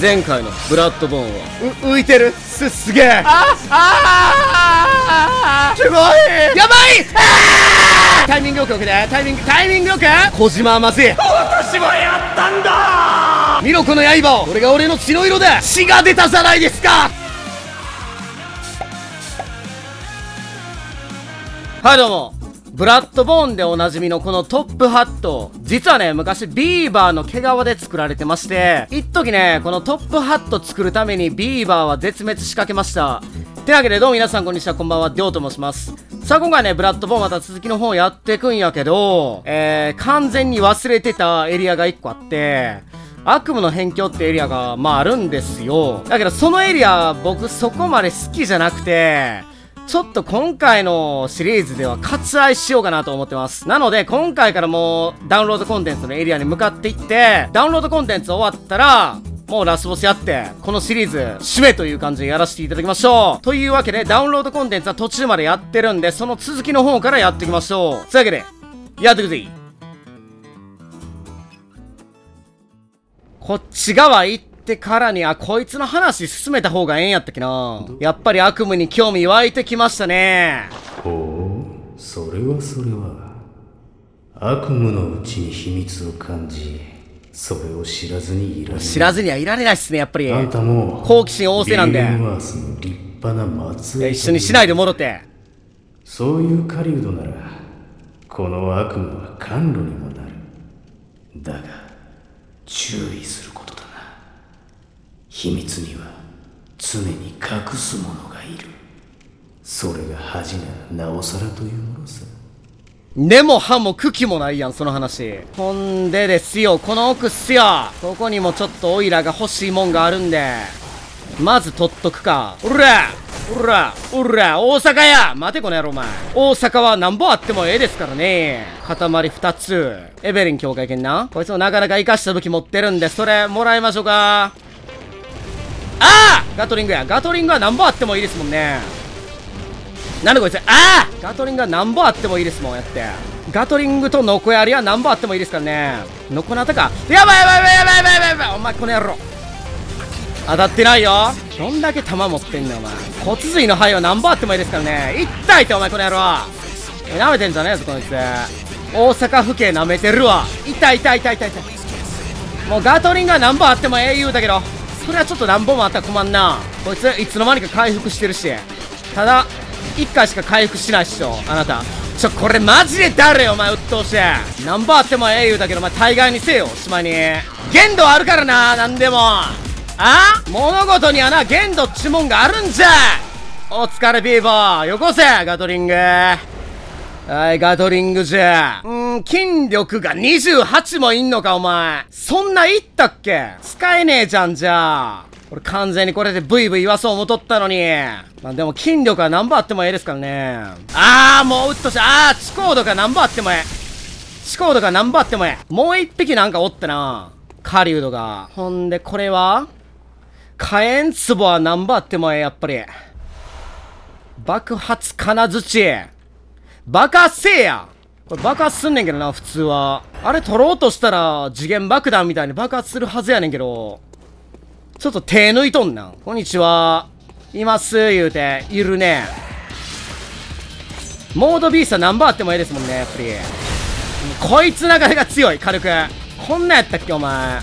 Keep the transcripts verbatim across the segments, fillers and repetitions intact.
前回のブラッドボーンは浮いてる。すすげえ。あああ、すごい、やばい。ああ、タイミングよくよくね、タイミングタイミングよく。小島はまずい。私はやったんだ。見ろこの刃を、これが俺の血の色だ。血が出たじゃないですか。はいどうも、ブラッドボーンでおなじみのこのトップハット、実はね、昔ビーバーの毛皮で作られてまして、一時ね、このトップハット作るためにビーバーは絶滅しかけました。てなわけでどうも皆さんこんにちは、こんばんは、りょうと申します。さあ今回ね、ブラッドボーンまた続きの方やってくんやけど、えー、完全に忘れてたエリアが一個あって、悪夢の辺境ってエリアが、まああるんですよ。だけどそのエリア、僕そこまで好きじゃなくて、ちょっと今回のシリーズでは割愛しようかなと思ってます。なので今回からもうダウンロードコンテンツのエリアに向かっていって、ダウンロードコンテンツ終わったら、もうラスボスやって、このシリーズ、締めという感じでやらせていただきましょう。というわけでダウンロードコンテンツは途中までやってるんで、その続きの方からやっていきましょう。というわけで、やっていくぜ。こっち側行って、ってからに、あ、こいつの話進めた方がええんやったっけな。やっぱり悪夢に興味湧いてきましたね。ほう、それはそれは。悪夢のうちに秘密を感じ、それを知らずにいられない。知らずにはいられないっすね、やっぱり。あんたも好奇心旺盛なんで。ビルマースの立派な祭り。一緒にしないで戻って。そういう狩人なら、この悪夢は甘露にもなる。だが、注意することだ。秘密には常に隠すものがいる。それが恥ならなおさらというものさ。根も葉も茎もないやん、その話。ほんでですよ、この奥っすよ。ここにもちょっとオイラが欲しいもんがあるんで、まず取っとくか。おらおらおら、大阪や。待てこの野郎お前。大阪はなんぼあってもええですからね。塊ふたつ。エベリン境界剣な。こいつもなかなか生かした武器持ってるんで、それもらいましょうか。ああ、ガトリングや。ガトリングはなんぼあってもいいですもんね。なんでこいつ。ああ、ガトリングはなんぼあってもいいですもん。やってガトリングとノコやりはなんぼあってもいいですからね。ノコなたか。やばいやばいやばいやばいやばいやばいやばい。お前この野郎当たってないよ。どんだけ弾持ってんねんお前。骨髄の灰はなんぼあってもいいですからね。一体ってお前この野郎舐めてんじゃねえぞこいつ。大阪府警舐めてるわ。痛い痛い痛い痛い痛い。もうガトリングはなんぼあってもええ言うだけど、それはちょっと乱暴もあったら困んな。こいついつの間にか回復してるし、ただいっかいしか回復しないっしょあなた。ちょこれマジで誰よお前。うっとうしい。何番あってもええ言うだけど、お前大概にせよ。しまいに限度あるからな。何でもああ物事にはな限度っちゅうもんがあるんじゃ。お疲れビーバー。よこせガトリング。はい、ガトリングじゃ。うーん、筋力がにじゅうはちもいんのかお前。そんないったっけ。使えねえじゃん。じゃあ俺完全にこれでブイブイ言わそう思っとったのに。まあでも筋力は何番あってもええですからね。ああもううっとし。ああ地高度が何番あってもええ。地高度が何番あってもええ。もう一匹なんかおったな狩人が。ほんでこれは火炎壺は何番あってもええ。やっぱり爆発金槌爆発せえや。これ爆発すんねんけどな普通は。あれ取ろうとしたら次元爆弾みたいに爆発するはずやねんけど、ちょっと手抜いとんなん。こんにちは。います言うているね。モードビーストは何番あってもええですもんねやっぱり。こいつなかなか強い。軽くこんなんやったっけお前。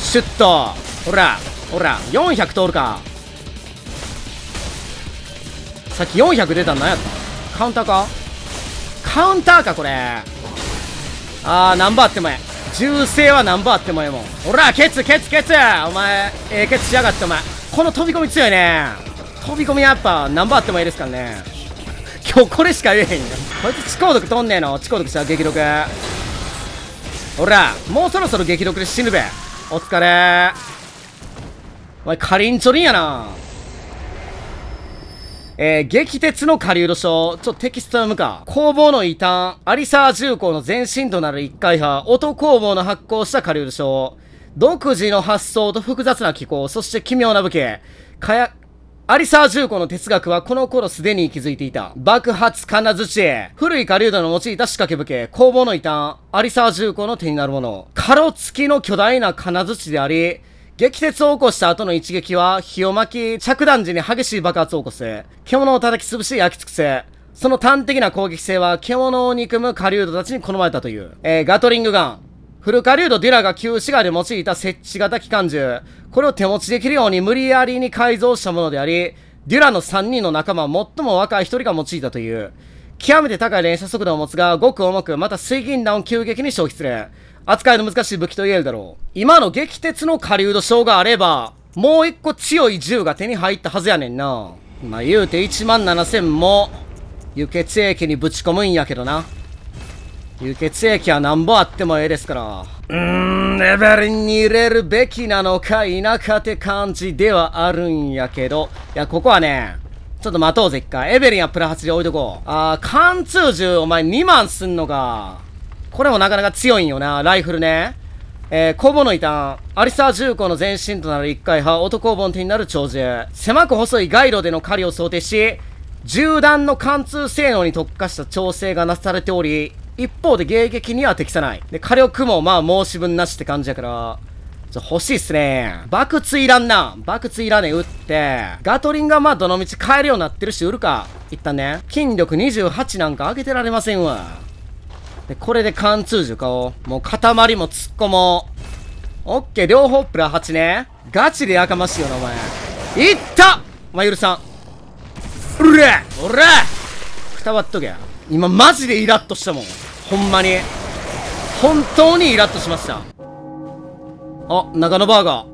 シュッとほらほらよんひゃく通るか。さっきよんひゃく出たんなんやった。カウンターかカウンターかこれ。ああ何番あってもええ。銃声は何番あってもええもん。ほらケツケツケツ。お前ええケツしやがってお前。この飛び込み強いね。飛び込みやっぱ何番あってもええですからね。今日これしか言えへんよ。こいつ地高毒とんねえの。地高毒したら激毒。ほらもうそろそろ激毒で死ぬべ。お疲れ。お前カリンチョリンやな。えー、激鉄の狩人書。ちょっとテキスト読むか。工房の異端。アリサー重工の前身となる一回派。音工房の発行した狩人書。独自の発想と複雑な機構。そして奇妙な武器。かや、アリサー重工の哲学はこの頃すでに息づいていた。爆発金槌。古い狩人の用いた仕掛け武器。工房の異端。アリサー重工の手になるもの。カロ付きの巨大な金槌であり、激鉄を起こした後の一撃は、火を巻き、着弾時に激しい爆発を起こす。獣を叩き潰し焼き尽くせ。その端的な攻撃性は、獣を憎む狩人たちに好まれたという。えー、ガトリングガン。フル狩人デュラが旧市街で用いた設置型機関銃。これを手持ちできるように無理やりに改造したものであり、デュラのさんにんの仲間は最も若いひとりが用いたという。極めて高い連射速度を持つが、ごく重く、また水銀弾を急激に消費する。扱いの難しい武器と言えるだろう。今の激鉄の狩人症があれば、もう一個強い銃が手に入ったはずやねんな。まあ、言うていちまんななせんも、輸血液にぶち込むんやけどな。輸血液はなんぼあってもええですから。うーん、レベルに入れるべきなのか否かって感じではあるんやけど。いや、ここはね、ちょっと待とうぜ、一回。エベリンはプラはちで置いとこう。あー、貫通銃、お前にまんすんのか。これもなかなか強いんよな。ライフルね。えー、コボの異端。アリサー銃口の前身となる一回派、男盆手になる長銃。狭く細い街路での狩りを想定し、銃弾の貫通性能に特化した調整がなされており、一方で迎撃には適さない。で、火力もまあ申し分なしって感じやから、ちょ、欲しいっすね。爆墜いらんな。爆墜いらねえ、撃って。ガトリンがまあどの道買えるようになってるし、売るか。一旦ね。筋力にじゅうはちなんか上げてられませんわ。で、これで貫通銃買おう。もう塊も突っ込もう。オッケー、両方プラはちね。ガチでやかましいよな、お前。いった!お前許さん。うれぇおれぇくたばっとけ。今マジでイラッとしたもん。ほんまに。本当にイラッとしました。あ、中野バーガー。やっ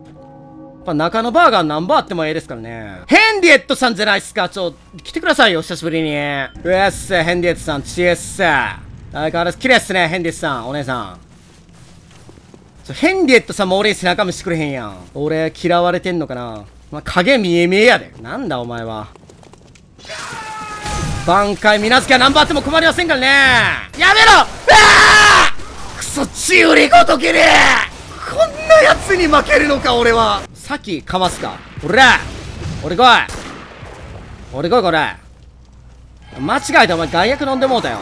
ぱ中野バーガー何バーってもええですからね。ヘンリエットさんじゃないっすか。ちょ、来てくださいよ、久しぶりに。うえっす、ヘンリエットさん、ちえっす。相変わらず綺麗っすね、ヘンリエットさん、お姉さん。ちょ、ヘンリエットさんも俺に背中見してくれへんやん。俺、嫌われてんのかな。まあ、影見え見えやで。なんだお前は。挽回、みなずきは何バーっても困りませんからね。やめろ!ああ!くそ、ちうりごときに!こんなやつに負けるのか、俺は。先かますか。おら俺来い俺来い、これ。間違えた、お前、外薬飲んでもうたよ。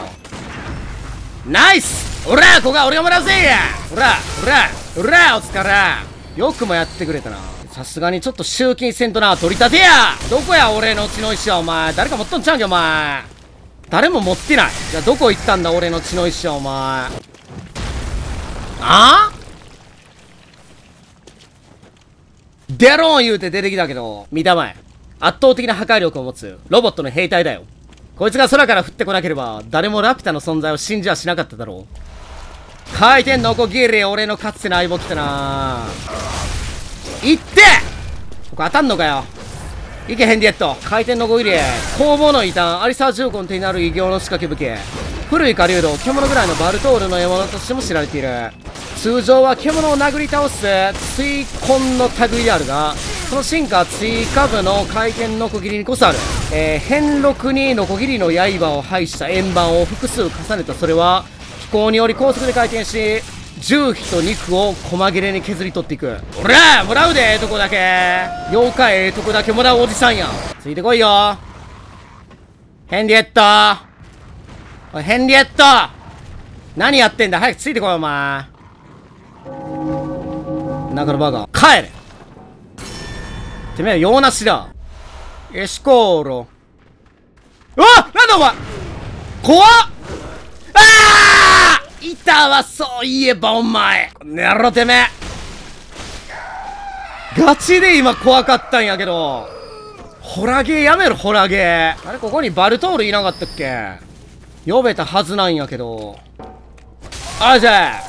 ナイスおらここは俺がもらうぜおらおらおらお疲れよくもやってくれたな。さすがにちょっと集金せんとな、取り立てやどこや、俺の血の石は、お前。誰か持っとんちゃうんけ、お前。誰も持ってない。じゃあ、どこ行ったんだ、俺の血の石は、お前。ああデローン言うて出てきたけど、見たまえ。圧倒的な破壊力を持つ、ロボットの兵隊だよ。こいつが空から降ってこなければ、誰もラピュタの存在を信じはしなかっただろう。回転のこぎり、俺のかつての相棒来たなぁ。行ってここ当たんのかよ。いけ、ヘンリエット。回転のこぎり、工房の異端、アリサー銃口になる異形の仕掛け武器。古い狩人、獣ぐらいのバルトールの獲物としても知られている。通常は獣を殴り倒す追魂の類であるが、その進化は追加部の回転ノコギリにこそある。えー、変録にノコギリの刃を配した円盤を複数重ねた。それは飛行により高速で回転し、重皮と肉を細切れに削り取っていく。おらもらうで、ええとこだけ。妖怪ええとこだけもらうおじさんやん。ついてこいよヘンリエット。おいヘンリエット、何やってんだ、早くついてこいお前。中野バーガー帰れてめえ用なしだ。エシコーロ、うわっなんだお前怖っ。ああいたわそういえばお前この野郎。てめえガチで今怖かったんやけど。ホラゲーやめろホラゲー。あれここにバルトールいなかったっけ。呼べたはずなんやけど。あれじゃあ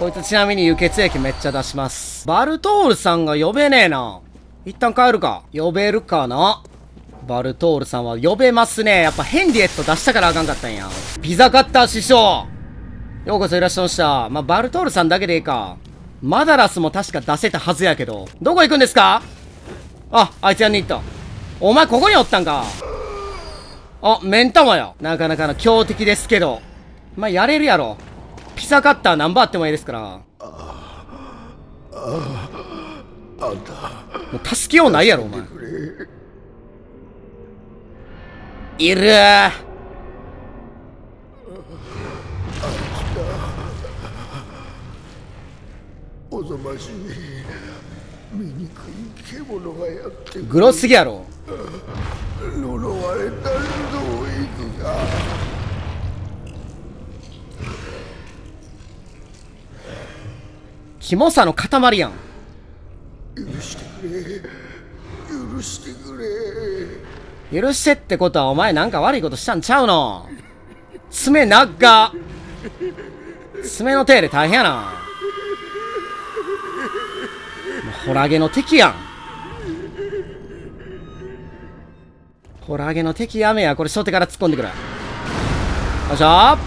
こいつちなみに輸血液めっちゃ出します。バルトールさんが呼べねえな。一旦帰るか。呼べるかな?バルトールさんは呼べますね。やっぱヘンリエット出したからあかんかったんや。ピザカッター師匠ようこそいらっしゃいました。まあ、バルトールさんだけでいいか。マダラスも確か出せたはずやけど。どこ行くんですか?あ、あいつやんに行った。お前ここにおったんか。あ、メンタマや。なかなかの強敵ですけど。まあ、やれるやろ。ピザカッター何番あってもいいですから。あああんたもう助けようないやろお前。いるーおぞましいグロすぎやろ。呪われたルドウィグがキモさの塊やん。許してくれ、許してくれ。許してってことはお前なんか悪いことしたんちゃうの。爪長っ、爪の手入れ大変やな。ホラゲの敵やん。ホラゲの敵やめや。これ初手から突っ込んでくる。よいしょー。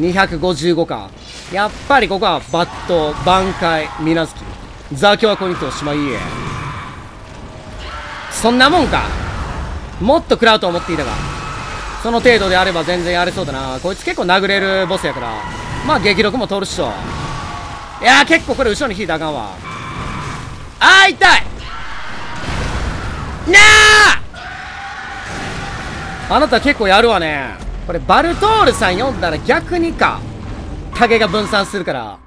にひゃくごじゅうごか。やっぱりここはバット、挽回、みなずき。ザキョウはここに来ておしまい。そんなもんか。もっと食らうと思っていたが、その程度であれば全然やれそうだな。こいつ結構殴れるボスやから。まあ激力も通るっしょ。いやー結構これ後ろに引いたらあかんわ。あー痛いなあ。あなた結構やるわね。これバルトールさん読んだら逆にか影が分散するから、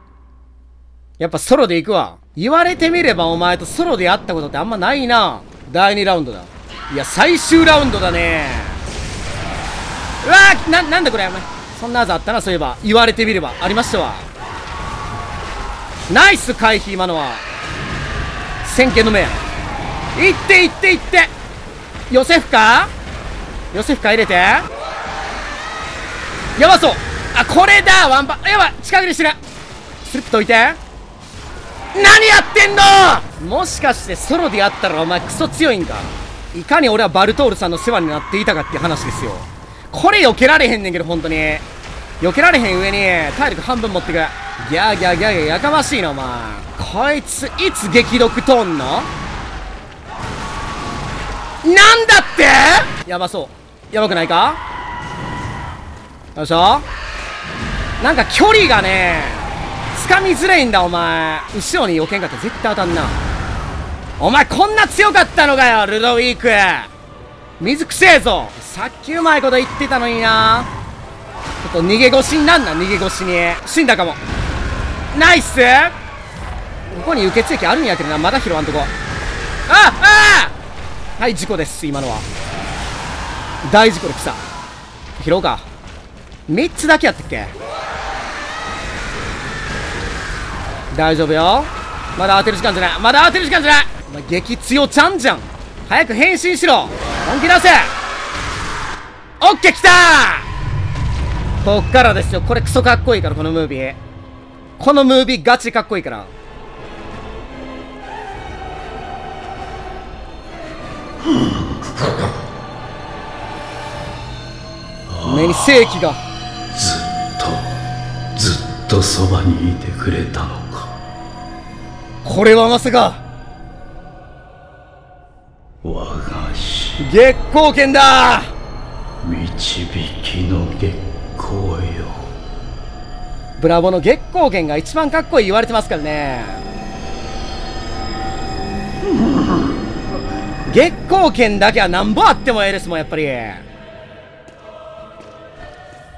やっぱソロで行くわ。言われてみればお前とソロでやったことってあんまないな。だいにラウンドだ。いや最終ラウンドだね。うわー な, なんだこれ。そんなはずあったな。そういえば言われてみればありましたわ。ナイス回避今のは。先見の目。いっていっていって、ヨセフか、ヨセフか入れて。やばそう。あ、これだ。ワンパンやばい。近くにしてる。スリップといて。何やってんの。もしかしてソロでやったらお前クソ強いんか。いかに俺はバルトールさんの世話になっていたかっていう話ですよ。これ避けられへんねんけど本当に。避けられへん上に体力半分持ってく。ギャーギャーギャーギャーやかましいなお前。こいついつ激毒とんの。なんだって。やばそう。やばくないか。よいしょ。なんか距離がね掴みづらいんだお前。後ろに避けんかったら絶対当たんな。お前こんな強かったのかよルドウィーク。水くせえぞ。さっきうまいこと言ってたのにな。ちょっと逃げ腰になんな。逃げ腰に死んだかも。ナイス。ここに輸血液あるんやけどな。まだ拾わんとこ。あああ、はい、事故です。今のは大事故で来た。拾うか。みっつだけやったっけ。大丈夫よ。まだ当てる時間じゃない。まだ当てる時間じゃない。お前激強ちゃんじゃん。早く変身しろ。本気出せ。オッケー来たー。こっからですよ。これクソかっこいいからこのムービー。このムービーガチかっこいいから。目に正気が。ずっとずっとそばにいてくれたのか。これはまさか我が師月光剣だ。導きの月光よ。ブラボーの月光剣が一番かっこいい言われてますからね。月光剣だけはなんぼあってもええですもんやっぱり。よ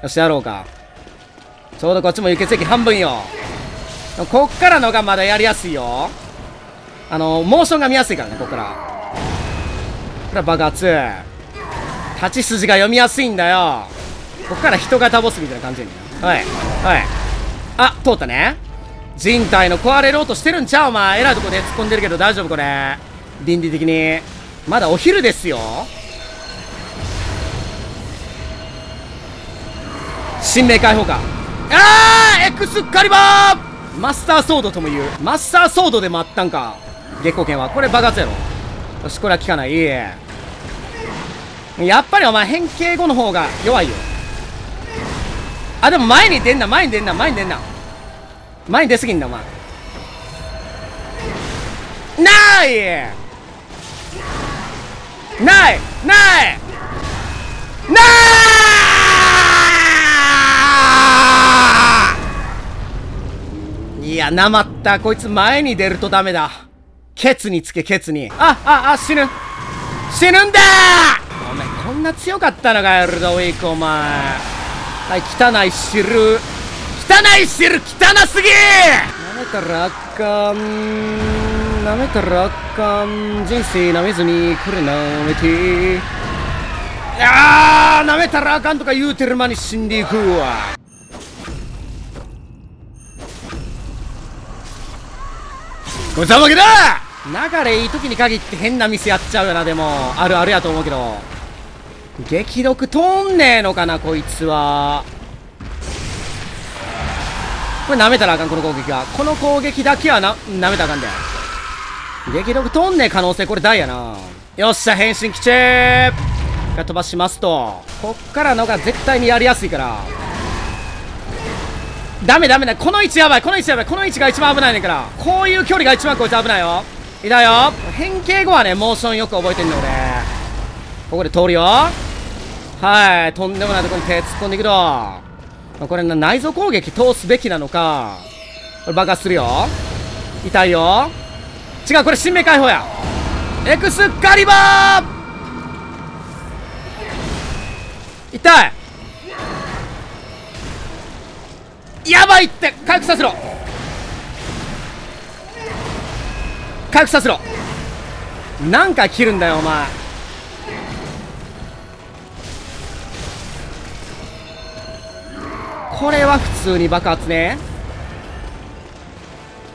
しやろうか。ちょうどこっちも輸血液半分よ。こっからのがまだやりやすいよ。あのモーションが見やすいからね。こっからこれは爆発。立ち筋が読みやすいんだよ。こっから人型ボスみたいな感じやね。はいはい。あ通ったね。人体の壊れろうとしてるんちゃうお前。えらいとこで突っ込んでるけど大丈夫これ。倫理的にまだお昼ですよ。神明解放か。ああエクスカリバーマスターソードとも言う。マスターソードでもあったんか月光剣は。これ爆発やろ。よしこれは効かない。やっぱりお前変形後の方が弱いよ。あでも前に出んな前に出んな前に出んな前に出すぎんだお前。ないないないないいや、なまった。こいつ前に出るとダメだ。ケツにつけ、ケツに。あ、あ、あ、死ぬ。死ぬんだー！お前、こんな強かったのかよ、ルドウィーク、お前。はい、汚い汁。汚い汁、汚すぎー！めたらあかん、舐めたらあかん、人生舐めずにこれ舐めて、あー舐めたらあかんとか言うてる間に死んでいくわ。ござまげだ。流れいい時に限って変なミスやっちゃうよな。でもあるあるやと思うけど、激毒とんねえのかなこいつは。これ舐めたらあかん、この攻撃は。この攻撃だけはな舐めたらあかんだよ。激毒とんねえ可能性これ大やな。よっしゃ変身きちーが飛ばしますと、こっからのが絶対にやりやすいから。ダメダメだ、この位置やばい、この位置やばい、この位置が一番危ないねんから。こういう距離が一番こいつ危ないよ。いだよ変形後はね、モーションよく覚えてんの俺。ここで通るよ。はい、とんでもないとこに手突っ込んでいくぞ。これ内臓攻撃通すべきなのか。これ爆発するよ。痛いよ。違う、これ神明解放や。エクスカリバー痛い、やばいって。回復させろ、回復させろ。何回切るんだよお前。これは普通に爆発ね。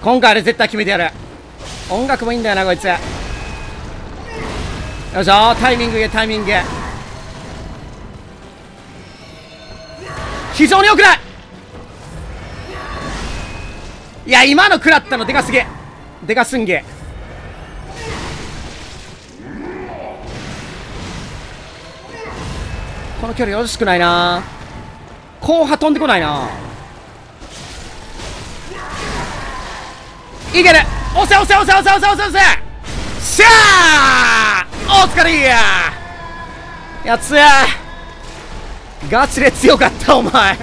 今回あれ絶対決めてやる。音楽もいいんだよなこいつ。よいしょ、タイミングへタイミングへ。非常に良くない。いや今の食らったのでかすげえ、でかすんげえ。この距離よろしくないな。後半飛んでこないな。いける、押せ押せ押せ押せ押せ押せ押せ、しゃーお疲れややつや。ガチで強かったお前。い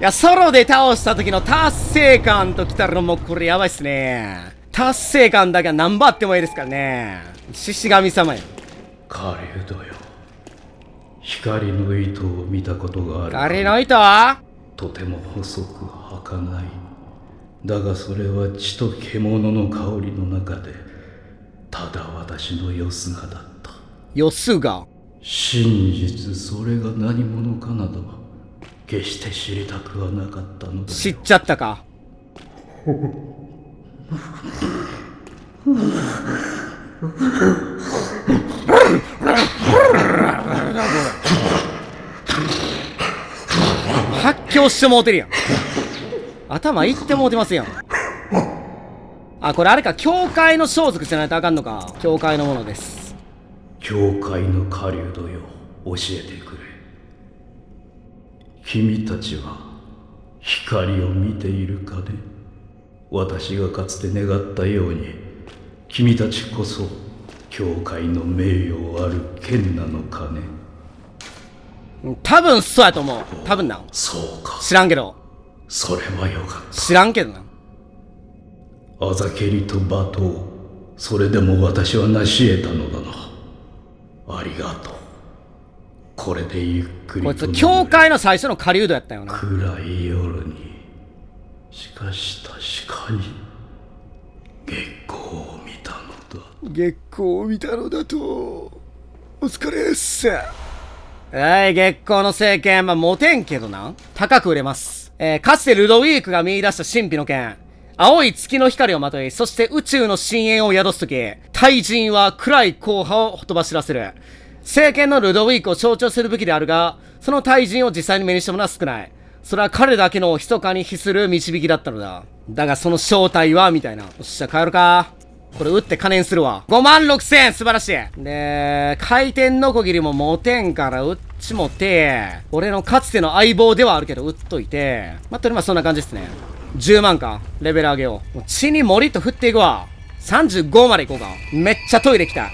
や、ソロで倒した時の達成感ときたらもうこれやばいっすね。達成感だけは何番あってもいいですからね。獅子神様よ。狩人よ。光の糸を見たことがある。狩の糸はとても細く儚い。だがそれは血と獣の香りの中で、ただ私のよすがだった。よすが真実、それが何者かなどは。決して知りたくはなかったのだ。知っちゃったか。発狂してもうてるやん。頭いってもうてますやん。あ、これあれか、教会の装束じゃないとあかんのか。教会のものです。教会の狩人よ、教えてくれ。君たちは光を見ているかね。私がかつて願ったように、君たちこそ教会の名誉ある剣なのかね。多分そうやと思う。多分な。そうか。知らんけど。それはよかった。知らんけどな。あざけりと罵倒、それでも私は成し得たのだな。ありがとう。これでゆっくりと。こいつ教会の最初の狩人やったよな。暗い夜に、しかし確かに月光を見たのだ。月光を見たのだと。お疲れっす。はい、月光の聖剣、まあモテんけどな、高く売れます。えー、かつてルドウィークが見出した神秘の剣。青い月の光をまとい、そして宇宙の深淵を宿すとき、対人は暗い硬波を飛ばしらせる。聖剣のルドウィークを象徴する武器であるが、その対人を実際に目にしたものは少ない。それは彼だけの密かに秘する導きだったのだ。だがその正体は、みたいな。よっしゃ、帰るか。これ打って金にするわ。ごまんろくせんえん、素晴らしい。で、回転ノコギリも持てんから、うっちもて、俺のかつての相棒ではあるけど、打っといて。まあ、とりあえずそんな感じですね。じゅうまんか。レベル上げよう。もう血にもりっと振っていくわ。さんじゅうごまで行こうか。めっちゃトイレ来た。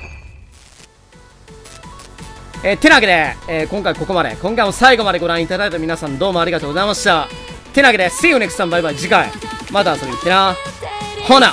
えー、てなわけで、えー、今回ここまで。今回も最後までご覧いただいた皆さん、どうもありがとうございました。てなわけで、See you next time, bye bye。次回、また遊びに来てな。ほな。